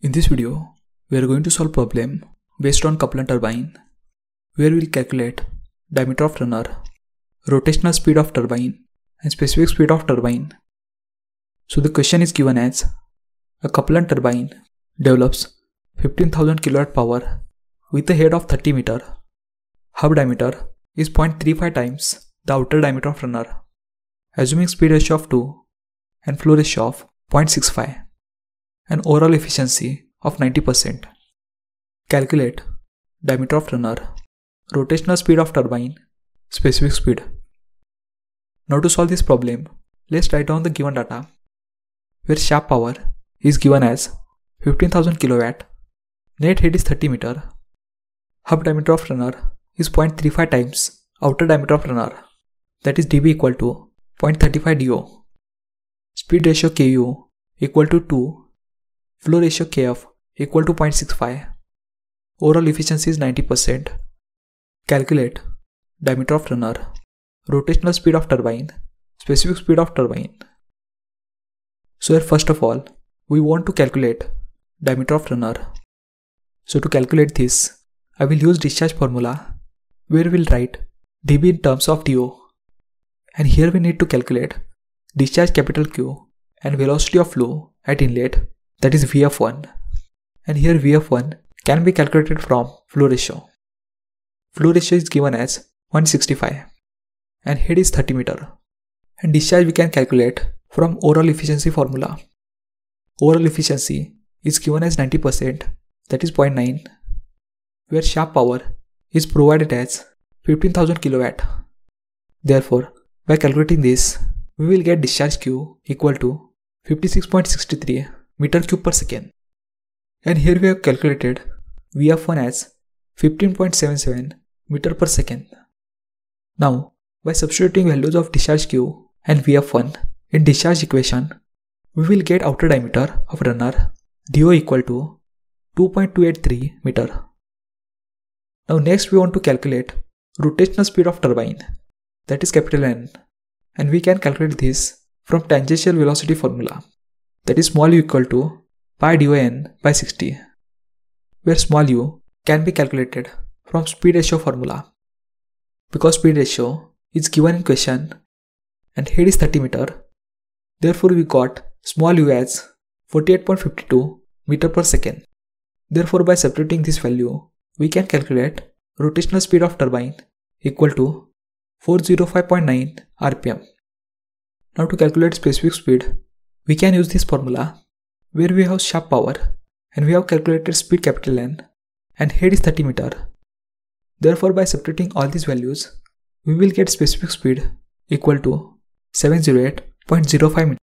In this video, we are going to solve problem based on Kaplan turbine, where we will calculate diameter of runner, rotational speed of turbine and specific speed of turbine. So the question is given as, a Kaplan turbine develops 15,000 kilowatt power with a head of 30 meter. Hub diameter is 0.35 times the outer diameter of runner, assuming speed ratio of 2 and flow ratio of 0.65. and overall efficiency of 90%. Calculate diameter of runner, rotational speed of turbine, specific speed. Now to solve this problem, let's write down the given data, where shaft power is given as 15,000 kilowatt, net head is 30 meter, hub diameter of runner is 0.35 times outer diameter of runner, that is dB equal to 0.35 DO, speed ratio KU equal to 2, flow ratio Kf equal to 0.65. Overall efficiency is 90%. Calculate diameter of runner, rotational speed of turbine, specific speed of turbine. So here first of all, we want to calculate diameter of runner. So to calculate this, I will use discharge formula, where we will write dB in terms of DO. And here we need to calculate discharge capital Q and velocity of flow at inlet, that is Vf1, and here Vf1 can be calculated from flow ratio. Flow ratio is given as 165 and head is 30 meter, and discharge we can calculate from overall efficiency formula. Overall efficiency is given as 90%, that is 0.9, where shaft power is provided as 15,000 kilowatt. Therefore, by calculating this, we will get discharge Q equal to 56.63 meter cube per second, and here we have calculated Vf1 as 15.77 meter per second. Now by substituting values of discharge Q and Vf1 in discharge equation, we will get outer diameter of runner DO equal to 2.283 meter. Now next we want to calculate rotational speed of turbine, that is capital N, and we can calculate this from tangential velocity formula, that is small u equal to pi dN by 60, where small u can be calculated from speed ratio formula, because speed ratio is given in question and head is 30 meter. Therefore we got small u as 48.52 meter per second. Therefore by substituting this value, we can calculate rotational speed of turbine equal to 405.9 rpm. Now to calculate specific speed, we can use this formula, where we have shaft power and we have calculated speed capital N and head is 30 meter. Therefore by substituting all these values, we will get specific speed equal to 708.05 meter.